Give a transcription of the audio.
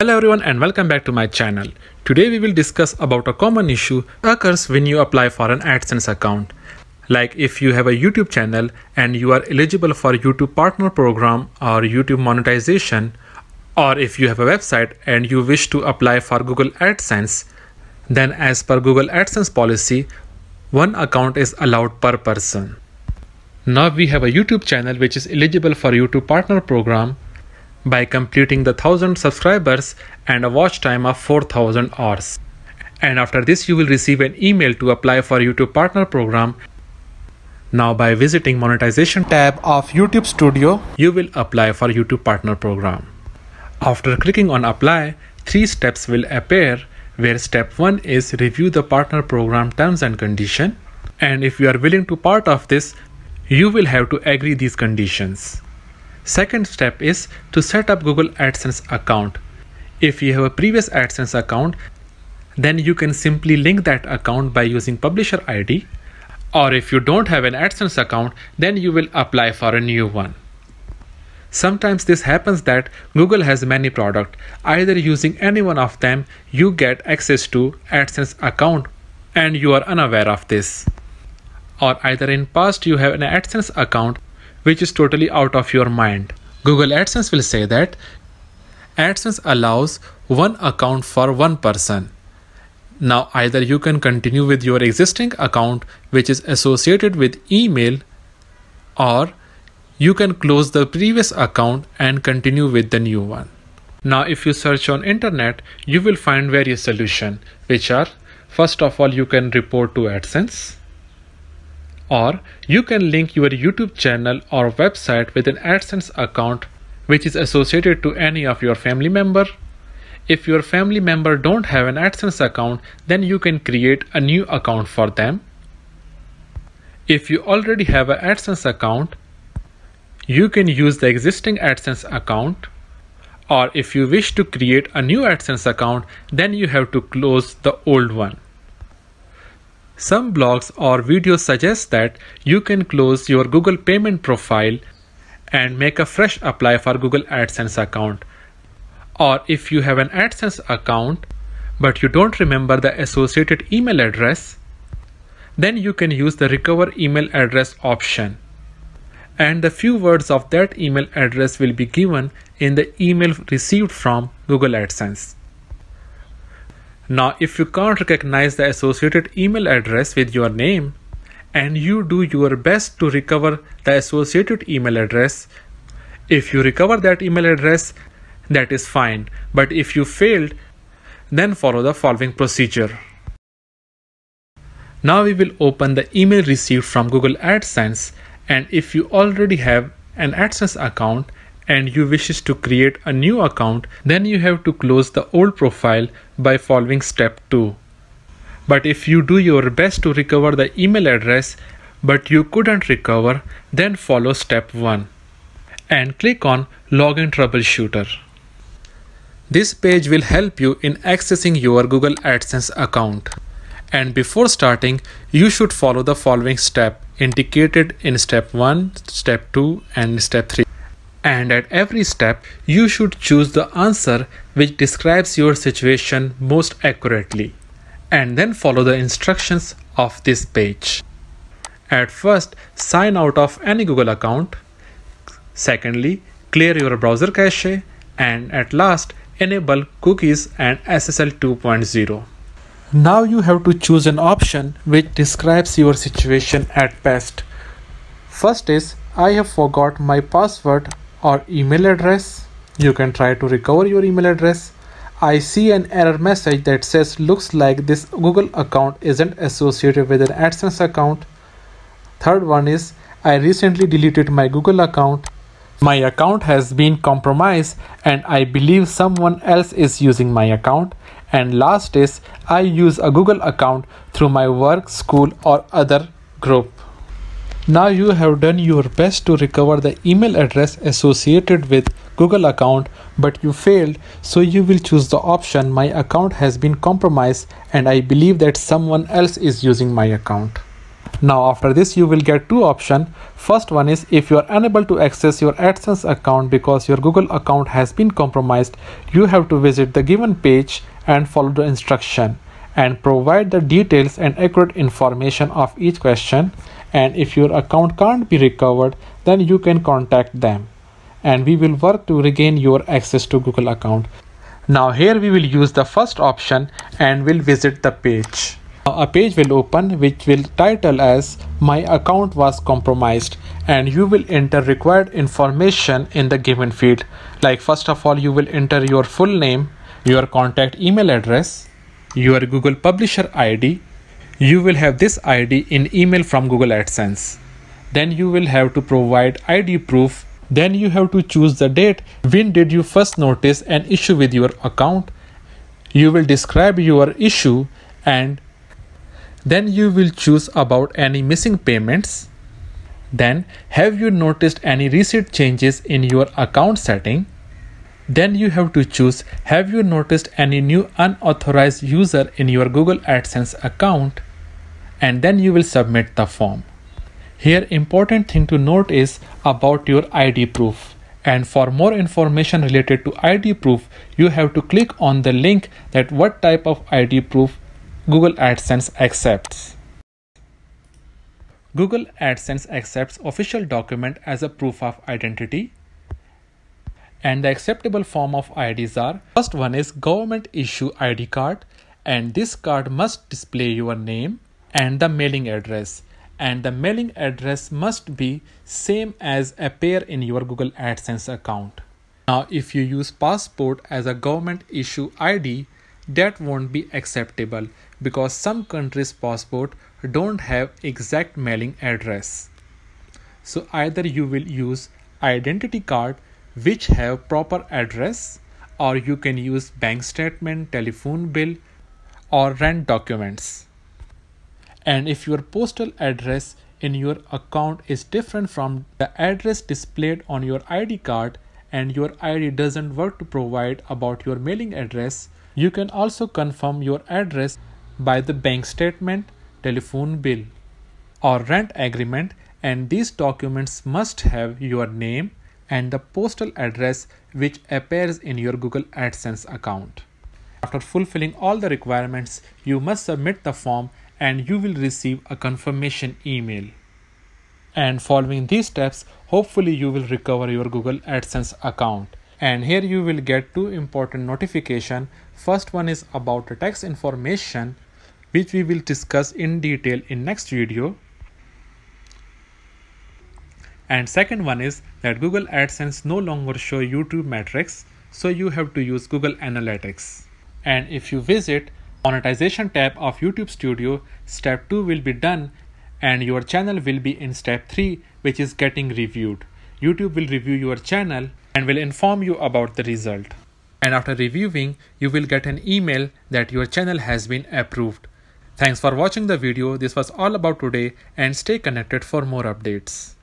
Hello everyone and welcome back to my channel. Today we will discuss about a common issue occurs when you apply for an AdSense account. Like if you have a YouTube channel and you are eligible for YouTube Partner Program or YouTube monetization, or if you have a website and you wish to apply for Google AdSense, then as per Google AdSense policy, one account is allowed per person. Now we have a YouTube channel which is eligible for YouTube Partner Program by completing the 1000 subscribers and a watch time of 4000 hours. And after this you will receive an email to apply for YouTube Partner Program. Now by visiting monetization tab of YouTube Studio, you will apply for YouTube Partner Program. After clicking on apply, three steps will appear, where step 1 is review the partner program terms and condition. And if you are willing to part of this, you will have to agree these conditions. Second step is to set up Google AdSense account. If you have a previous AdSense account, then you can simply link that account by using publisher ID, or if you don't have an AdSense account, then you will apply for a new one. Sometimes this happens that Google has many products. Either using any one of them, you get access to AdSense account and you are unaware of this. Or either in past you have an AdSense account which is totally out of your mind. Google AdSense will say that AdSense allows one account for one person. Now either you can continue with your existing account which is associated with email, or you can close the previous account and continue with the new one. Now if you search on internet, you will find various solutions, which are, first of all, you can report to AdSense, or you can link your YouTube channel or website with an AdSense account which is associated to any of your family member. If your family member don't have an AdSense account, then you can create a new account for them. If you already have an AdSense account, you can use the existing AdSense account, or if you wish to create a new AdSense account, then you have to close the old one. Some blogs or videos suggest that you can close your Google payment profile and make a fresh apply for Google AdSense account. Or if you have an AdSense account but you don't remember the associated email address, then you can use the recover email address option. And the few words of that email address will be given in the email received from Google AdSense. Now, if you can't recognize the associated email address with your name and you do your best to recover the associated email address, if you recover that email address, that is fine. But if you failed, then follow the following procedure. Now we will open the email received from Google AdSense, and if you already have an AdSense account and you wishes to create a new account, then you have to close the old profile by following step 2. But if you do your best to recover the email address but you couldn't recover, then follow step 1 and click on Login Troubleshooter. This page will help you in accessing your Google AdSense account. And before starting, you should follow the following step indicated in step 1, step 2 and step 3. And at every step, you should choose the answer which describes your situation most accurately, and then follow the instructions of this page. At first, sign out of any Google account. Secondly, clear your browser cache, and at last, enable cookies and SSL 2.0. Now you have to choose an option which describes your situation at best. First is, I have forgot my password or email address. You can try to recover your email address. I see an error message that says looks like this Google account isn't associated with an AdSense account. Third one is, I recently deleted my Google account. My account has been compromised and I believe someone else is using my account. And last is, I use a Google account through my work, school or other group. Now you have done your best to recover the email address associated with Google account, but you failed, so you will choose the option my account has been compromised and I believe that someone else is using my account. Now after this you will get two options. First one is, if you are unable to access your AdSense account because your Google account has been compromised, you have to visit the given page and follow the instruction and provide the details and accurate information of each question. And if your account can't be recovered, then you can contact them and we will work to regain your access to Google account. Now here we will use the first option and will visit the page. A page will open which will title as My Account Was Compromised, and you will enter required information in the given field. Like first of all, you will enter your full name, your contact email address, your Google Publisher ID. You will have this ID in email from Google AdSense. Then you will have to provide ID proof. Then you have to choose the date when did you first notice an issue with your account. You will describe your issue, and then you will choose about any missing payments. Then have you noticed any recent changes in your account setting? Then you have to choose, have you noticed any new unauthorized user in your Google AdSense account? And then you will submit the form. Here important thing to note is about your ID proof, and for more information related to ID proof you have to click on the link that what type of ID proof Google AdSense accepts. Google AdSense accepts official document as a proof of identity, and the acceptable form of IDs are, first one is government issue ID card, and this card must display your name and the mailing address. And the mailing address must be same as appear in your Google AdSense account. Now if you use passport as a government issue ID, that won't be acceptable because some countries' passport don't have exact mailing address. So either you will use identity card which have proper address, or you can use bank statement, telephone bill or rent documents. And if your postal address in your account is different from the address displayed on your ID card and your ID doesn't work to provide about your mailing address, you can also confirm your address by the bank statement, telephone bill or rent agreement, and these documents must have your name and the postal address which appears in your Google AdSense account. After fulfilling all the requirements, you must submit the form and you will receive a confirmation email. And following these steps, hopefully you will recover your Google AdSense account. And here you will get two important notifications. First one is about the tax information, which we will discuss in detail in next video. And second one is that Google AdSense no longer show YouTube metrics, so you have to use Google Analytics. And if you visit monetization tab of YouTube Studio, step 2 will be done and your channel will be in step 3, which is getting reviewed. YouTube will review your channel and will inform you about the result. And after reviewing, you will get an email that your channel has been approved. Thanks for watching the video. This was all about today, and stay connected for more updates.